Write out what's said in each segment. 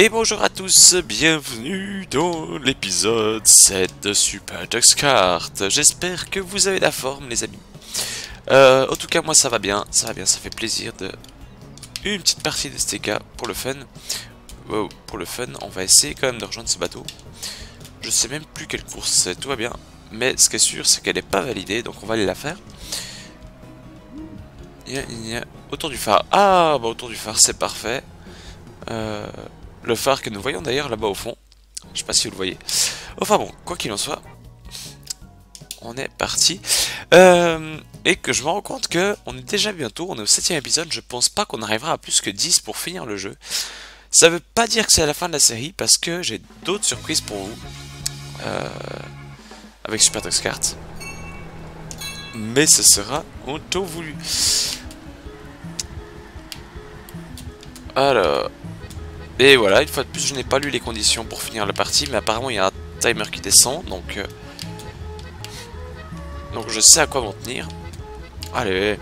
Et bonjour à tous, bienvenue dans l'épisode 7 de SuperTuxKart. J'espère que vous avez la forme les amis. En tout cas moi ça va bien, ça fait plaisir de... Une petite partie de STK pour le fun. Wow, pour le fun, on va essayer quand même de rejoindre ce bateau. Je sais même plus quelle course c'est, tout va bien. Mais ce qui est sûr c'est qu'elle n'est pas validée, donc on va aller la faire. Il y a... Autour du phare, ah bah autour du phare c'est parfait. Le phare que nous voyons d'ailleurs là-bas au fond. Je sais pas si vous le voyez. Enfin bon, quoi qu'il en soit, on est parti. Et que je me rends compte que on est déjà bientôt, on est au 7ème épisode. Je pense pas qu'on arrivera à plus que 10 pour finir le jeu. Ça veut pas dire que c'est à la fin de la série, parce que j'ai d'autres surprises pour vous avec SuperTuxKart. Mais ce sera en temps voulu. Alors... Et voilà, une fois de plus, je n'ai pas lu les conditions pour finir la partie, mais apparemment il y a un timer qui descend, donc je sais à quoi m'en tenir. Allez,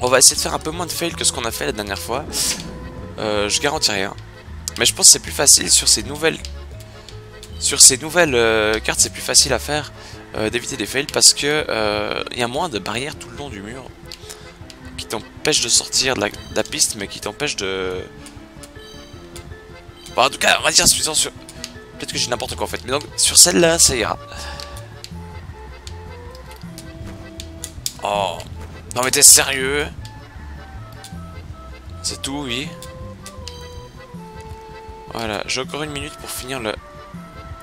on va essayer de faire un peu moins de fail que ce qu'on a fait la dernière fois. Je garantis rien, mais je pense que c'est plus facile sur ces nouvelles cartes, c'est plus facile à faire d'éviter des fails parce que il y a moins de barrières tout le long du mur. Qui t'empêche de sortir de la piste, mais qui t'empêche de... Bon, en tout cas, on va dire suffisant sur... Peut-être que j'ai n'importe quoi en fait, mais donc sur celle-là, ça ira. Oh... Non mais t'es sérieux? C'est tout, oui. Voilà, j'ai encore une minute pour finir le...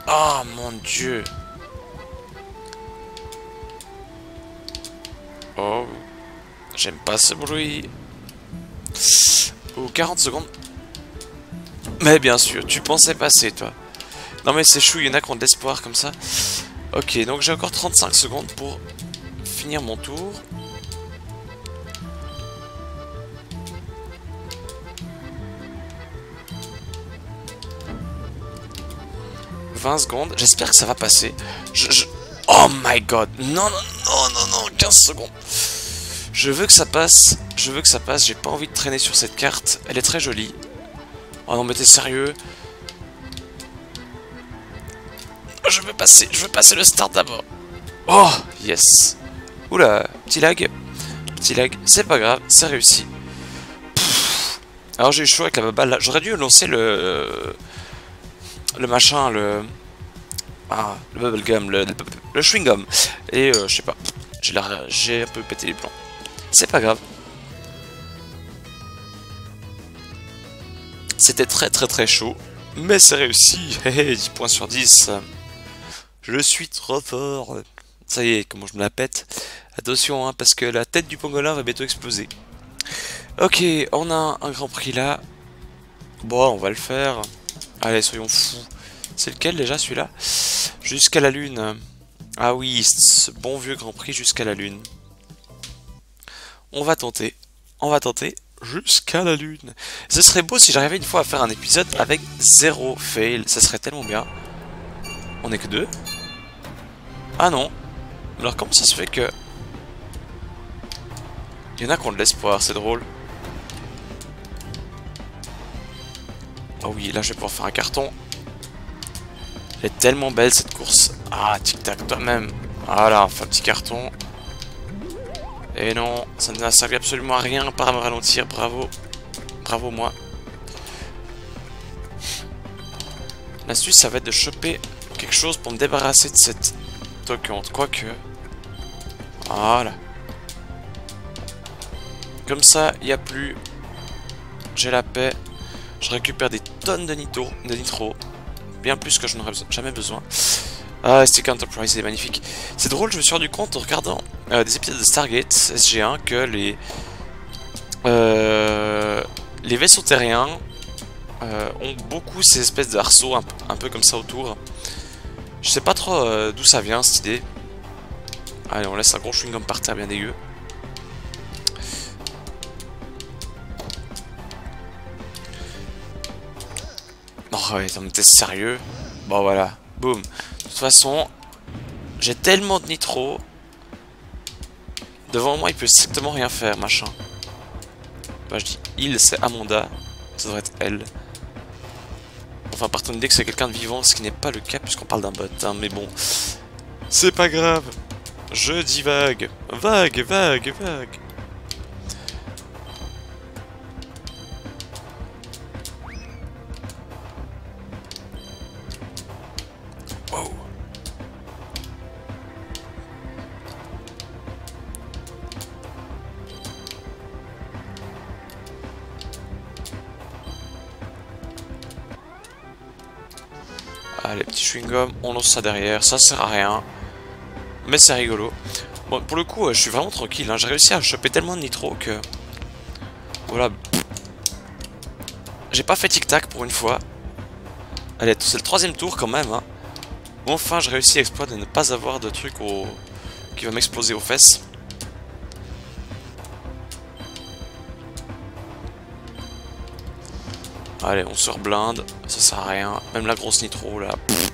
Oh mon dieu! Oh... J'aime pas ce bruit. Ou 40 secondes. Mais bien sûr, tu pensais passer toi. Non mais c'est chou, il y en a qui ont de l'espoir comme ça. Ok, donc j'ai encore 35 secondes pour finir mon tour. . 20 secondes, j'espère que ça va passer. Oh my god. Non, 15 secondes. Je veux que ça passe, j'ai pas envie de traîner sur cette carte, elle est très jolie. Oh non mais t'es sérieux? Je veux passer le start d'abord. Oh, yes. Oula, petit lag, c'est pas grave, c'est réussi. Pff. Alors j'ai eu chaud avec la balle là, j'aurais dû lancer le bubblegum, le chewing-gum. Et je sais pas, j'ai un peu pété les plombs. C'est pas grave. C'était très chaud. Mais c'est réussi. 10 points sur 10. Je suis trop fort. Ça y est, comment je me la pète. Attention, hein, parce que la tête du pangolin va bientôt exploser. Ok, on a un grand prix là. Bon, on va le faire. Allez, soyons fous. C'est lequel déjà, celui-là? Jusqu'à la lune. Ah oui, ce bon vieux Grand Prix jusqu'à la Lune. On va tenter jusqu'à la Lune. Ce serait beau si j'arrivais une fois à faire un épisode avec 0 fail. Ça serait tellement bien. On est que 2. Ah non. Alors comment ça se fait que... Il y en a qui ont de l'espoir, c'est drôle. Ah oui, là je vais pouvoir faire un carton. Elle est tellement belle cette course. Ah, tic-tac toi-même. Voilà, on fait un petit carton. Et non, ça ne m'a servi absolument à rien par me ralentir. Bravo. Bravo, moi. L'astuce, ça va être de choper quelque chose pour me débarrasser de cette toquante. Quoique. Voilà. Comme ça, il n'y a plus. J'ai la paix. Je récupère des tonnes de nitro. Bien plus que je n'aurais jamais besoin. Ah, STK Enterprise, il est magnifique. C'est drôle, je me suis rendu compte en regardant des épisodes de Stargate SG-1 que les vaisseaux terriens ont beaucoup ces espèces de arceaux un peu comme ça autour. Je sais pas trop d'où ça vient cette idée. Allez, on laisse un gros chewing-gum par terre bien dégueu. Oh ouais, t'es sérieux? Bon voilà, boum. De toute façon, j'ai tellement de nitro. Devant moi, il peut strictement rien faire, machin. Quand je dis il, c'est Amanda. Ça devrait être elle. Enfin, partons de l'idée que c'est quelqu'un de vivant, ce qui n'est pas le cas puisqu'on parle d'un bot. Hein, mais bon, c'est pas grave. Je dis vague. Vague. Allez, petit chewing-gum, on lance ça derrière, ça sert à rien, mais c'est rigolo. Bon, pour le coup, je suis vraiment tranquille, hein. J'ai réussi à choper tellement de nitro que... Voilà. J'ai pas fait tic-tac pour une fois. Allez, c'est le troisième tour quand même, hein. Enfin, je réussis à exploiter de ne pas avoir de truc au... qui va m'exploser aux fesses. Allez, on se reblinde, ça sert à rien, même la grosse nitro là. Pff.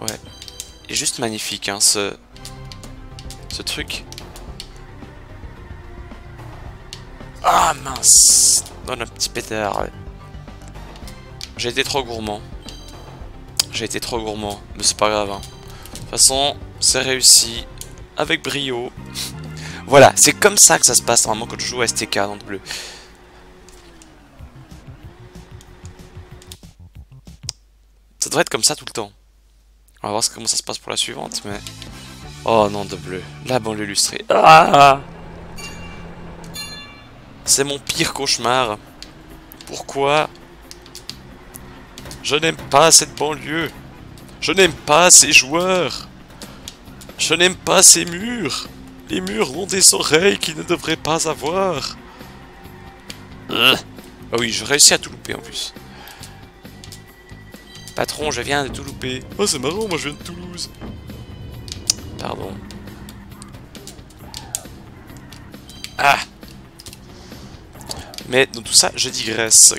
Ouais, il est juste magnifique hein, ce truc. Ah mince, donne un petit pétard. Ouais. J'ai été trop gourmand. Mais c'est pas grave. Hein. De toute façon, c'est réussi. Avec brio. Voilà, c'est comme ça que ça se passe normalement quand je joue à STK dans le bleu. Ça devrait être comme ça tout le temps. On va voir comment ça se passe pour la suivante, mais... Oh non, de bleu. La banlieue lustrée. Ah, c'est mon pire cauchemar. Pourquoi? Je n'aime pas cette banlieue. Je n'aime pas ces joueurs. Je n'aime pas ces murs. Les murs ont des oreilles qu'ils ne devraient pas avoir. Ah oui, je réussis à tout louper en plus. Patron, je viens de tout louper. Oh, c'est marrant, moi je viens de Toulouse. Pardon. Ah. Mais dans tout ça, je digresse.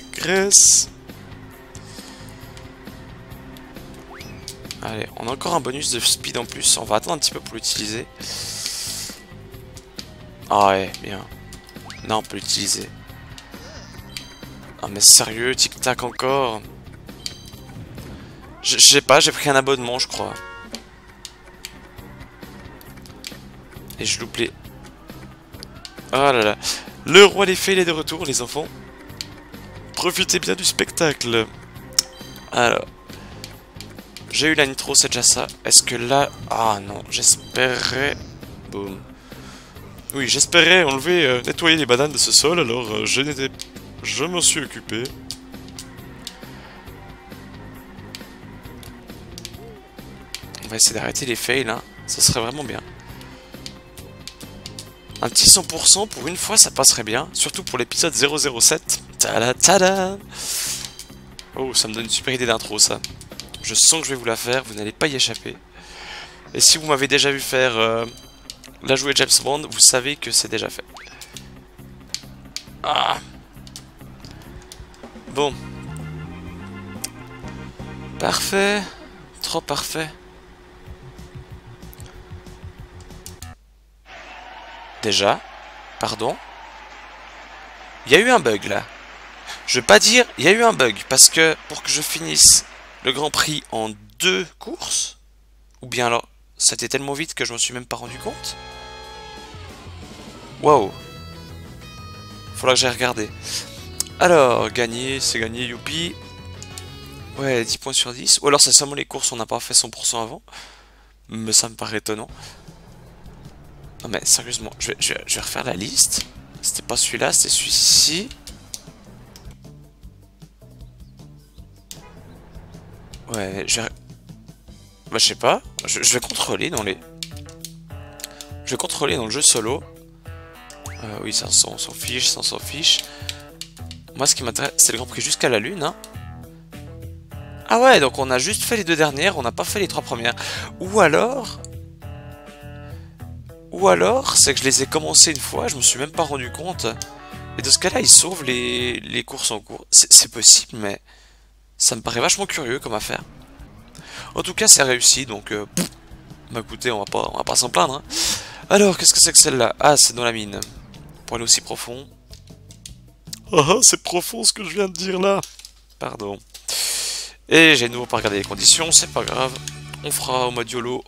Allez, on a encore un bonus de speed en plus. On va attendre un petit peu pour l'utiliser. Ah ouais, bien. Là, on peut l'utiliser. Ah mais sérieux, tic-tac encore. Je sais pas, j'ai pris un abonnement, je crois. Et je loupe les... Oh là là. Le roi des fées est de retour, les enfants. Profitez bien du spectacle. Alors... J'ai eu la nitro, c'est déjà ça. Est-ce que là... Ah non, j'espérais... Boum. Oui, j'espérais enlever, nettoyer les bananes de ce sol, alors je m'en suis occupé. On va essayer d'arrêter les fails, hein. Ça serait vraiment bien. Un petit 100% pour une fois, ça passerait bien. Surtout pour l'épisode 007. Ta-da, ta-da. Oh, ça me donne une super idée d'intro, ça. Je sens que je vais vous la faire, vous n'allez pas y échapper. Et si vous m'avez déjà vu faire la jouer James Bond, vous savez que c'est déjà fait. Ah. Bon. Parfait. Trop parfait. Déjà. Pardon. Il y a eu un bug là. Je vais pas dire, il y a eu un bug. Parce que pour que je finisse... Le Grand Prix en 2 courses? Ou bien alors, c'était tellement vite que je m'en suis même pas rendu compte? Waouh! Faudra que j'aille regarder. Alors, gagner, c'est gagné, youpi. Ouais, 10 points sur 10. Ou alors c'est seulement les courses, on n'a pas fait 100% avant. Mais ça me paraît étonnant. Non mais sérieusement, je vais refaire la liste. C'était pas celui-là, c'était celui-ci. Ouais, bah, je sais pas. Je vais contrôler dans les... Je vais contrôler dans le jeu solo. Oui, ça, on s'en fiche, ça, on s'en fiche. Moi, ce qui m'intéresse, c'est le Grand Prix jusqu'à la Lune, hein. Ah ouais, donc on a juste fait les 2 dernières, on n'a pas fait les 3 premières. Ou alors, c'est que je les ai commencées une fois, je me suis même pas rendu compte. Et dans ce cas-là, ils sauvent les courses en cours. C'est possible, mais... Ça me paraît vachement curieux comme affaire. En tout cas, c'est réussi, donc Bah écoutez, on va pas s'en plaindre. Hein. Alors, qu'est-ce que c'est que celle-là? Ah, c'est dans la mine. Pour aller aussi profond. Ah, c'est profond ce que je viens de dire là. Pardon. Et j'ai de nouveau pas regardé les conditions, c'est pas grave. On fera au mode YOLO.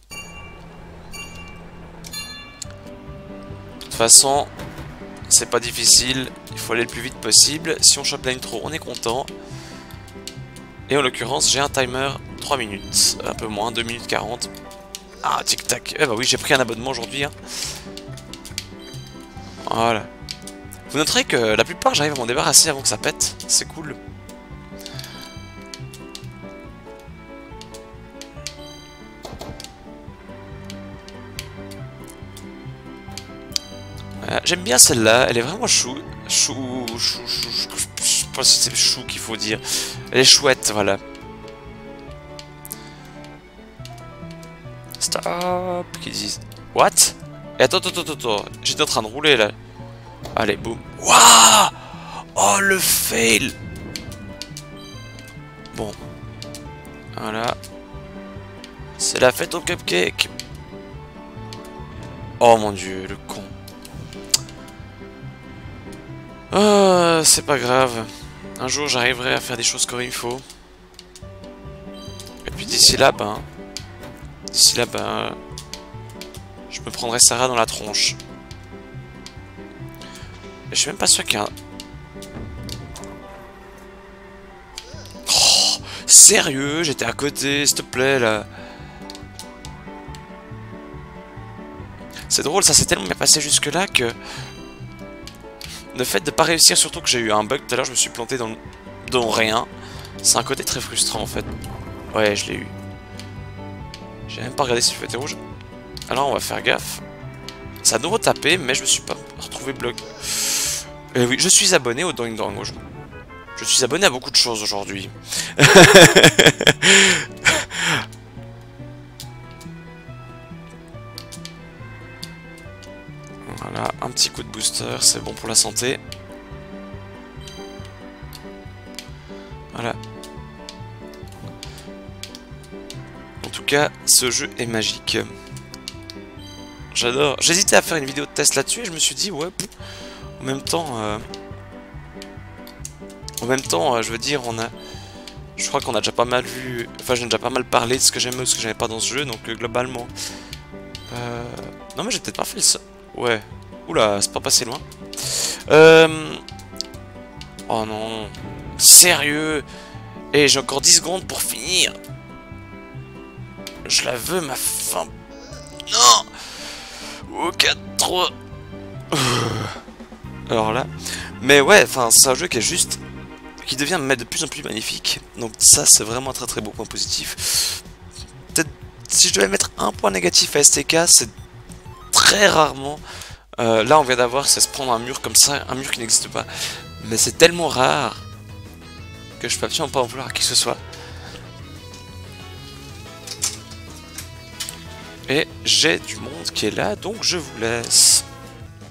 De toute façon, c'est pas difficile. Il faut aller le plus vite possible. Si on chope l'intro, on est content. Et en l'occurrence, j'ai un timer 3 minutes. Un peu moins, 2 minutes 40. Ah, tic-tac. Eh bah oui, j'ai pris un abonnement aujourd'hui. Hein. Voilà. Vous noterez que la plupart, j'arrive à m'en débarrasser avant que ça pète. C'est cool. J'aime bien celle-là, elle est vraiment chou. Je pense que c'est chou qu'il faut dire. Elle est chouette, voilà. Stop, qu'ils disent. What? Et attends. J'étais en train de rouler là. Allez, boum. Waouh! Oh le fail! Bon. Voilà. C'est la fête au cupcake. Oh mon dieu, le con. Oh, c'est pas grave. Un jour, j'arriverai à faire des choses comme il faut. Et puis d'ici là, ben, je me prendrai Sarah dans la tronche. Et je suis même pas sûr qu'il y a un... Oh, sérieux, j'étais à côté, s'il te plaît, là. C'est drôle, ça s'est tellement bien passé jusque-là que... Le fait de pas réussir, surtout que j'ai eu un bug tout à l'heure, je me suis planté dans rien. C'est un côté très frustrant en fait. Ouais, je l'ai eu. J'ai même pas regardé si le feu était rouge. Alors on va faire gaffe. Ça a de nouveau tapé, mais je me suis pas retrouvé bloqué. Et oui, je suis abonné au Dong Dong. Je suis abonné à beaucoup de choses aujourd'hui. Voilà, un petit coup de booster, c'est bon pour la santé. Voilà. En tout cas, ce jeu est magique. J'adore. J'hésitais à faire une vidéo de test là-dessus et je me suis dit, ouais, pff, en même temps, je veux dire, je crois qu'on a déjà pas mal vu... Enfin, j'ai déjà pas mal parlé de ce que j'aime ou ce que j'aimais pas dans ce jeu, donc globalement... Non, mais j'ai peut-être pas fait le seul... Ouais. Oula, c'est pas passé loin. Oh non. Sérieux. Et j'ai encore 10 secondes pour finir. Je la veux, ma fin. Non. Oh, 4, 3. Alors là. Mais ouais, enfin, c'est un jeu qui est juste... Qui devient de plus en plus magnifique. Donc ça, c'est vraiment un très très beau point positif. Peut-être, si je devais mettre un point négatif à STK, c'est... Très rarement, là on vient d'avoir, c'est se prendre un mur comme ça, un mur qui n'existe pas. Mais c'est tellement rare que je peux absolument pas en vouloir à qui que ce soit. Et j'ai du monde qui est là, donc je vous laisse.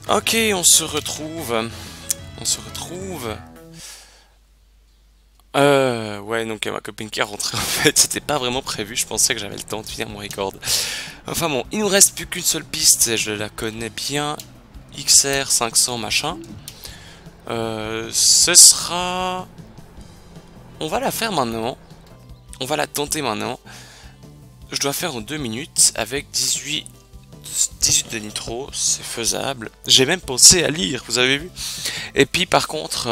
Ok, on se retrouve. Ouais, donc ma copine qui est rentrée en fait, c'était pas vraiment prévu, je pensais que j'avais le temps de finir mon record. Enfin bon, il nous reste plus qu'une seule piste, et je la connais bien, XR500 machin. Ce sera... On va la faire maintenant, on va la tenter maintenant. Je dois faire en 2 minutes avec 18 de nitro, c'est faisable. J'ai même pensé à lire, vous avez vu. Et puis par contre...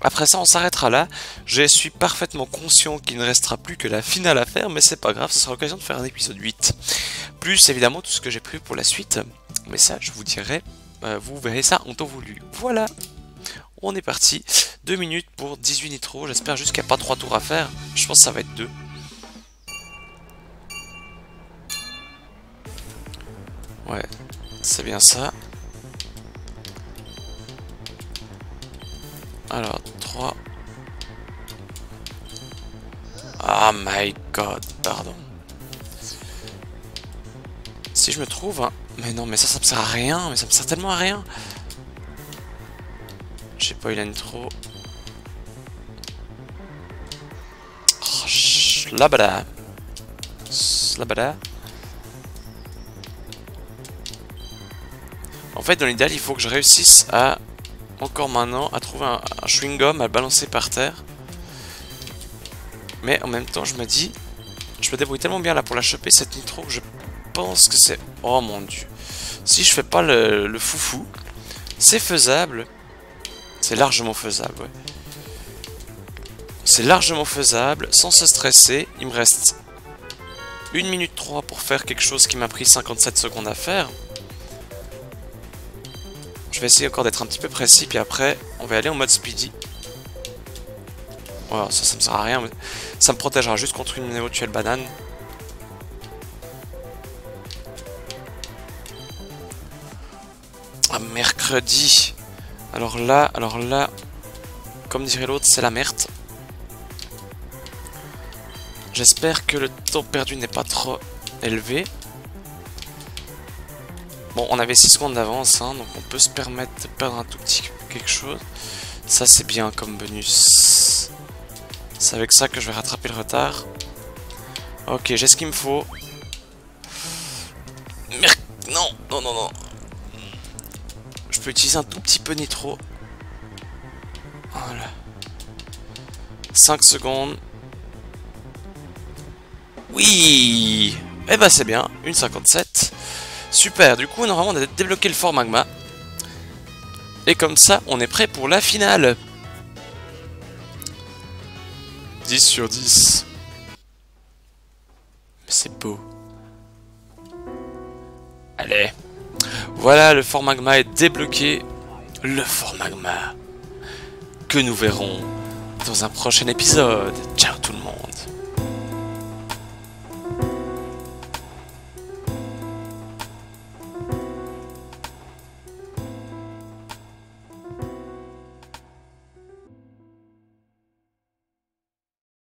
Après ça, on s'arrêtera là. Je suis parfaitement conscient qu'il ne restera plus que la finale à faire, mais c'est pas grave, ce sera l'occasion de faire un épisode 8. Plus, évidemment, tout ce que j'ai prévu pour la suite. Mais ça, je vous dirai, vous verrez ça en temps voulu. Voilà, on est parti. 2 minutes pour 18 nitro, j'espère juste qu'il n'y a pas 3 tours à faire. Je pense que ça va être 2. Ouais, c'est bien ça. Alors, 3. Oh my god, pardon. Si je me trouve... Hein. Mais non, mais ça me sert à rien. Mais ça me sert tellement à rien. J'ai pas eu l'intro. Oh, slabada. Slabada. fait, dans l'idéal, il faut que je réussisse à, encore maintenant, à trouver un chewing-gum à le balancer par terre. Mais en même temps, je me dis, je me débrouille tellement bien là pour la choper, cette nitro, que je pense que c'est... Oh mon dieu. Si je fais pas le foufou, c'est faisable. C'est largement faisable, ouais. C'est largement faisable, sans se stresser. Il me reste 1 minute 3 pour faire quelque chose qui m'a pris 57 secondes à faire. Je vais essayer encore d'être un petit peu précis, puis après, on va aller en mode speedy. Voilà, ça me sert à rien, mais ça me protégera juste contre une éventuelle banane. Ah, mercredi. Alors là, comme dirait l'autre, c'est la merde. J'espère que le temps perdu n'est pas trop élevé. Bon, on avait 6 secondes d'avance, hein, donc on peut se permettre de perdre un tout petit quelque chose. Ça, c'est bien comme bonus. C'est avec ça que je vais rattraper le retard. Ok, j'ai ce qu'il me faut. Merde, non. Je peux utiliser un tout petit peu nitro. Voilà. 5 secondes. Oui. Eh ben c'est bien, 1,57. Super, du coup normalement on a débloqué le Fort Magma. Et comme ça, on est prêt pour la finale. 10 sur 10. C'est beau. Allez. Voilà, le Fort Magma est débloqué. Le Fort Magma que nous verrons dans un prochain épisode. Ciao tout le monde.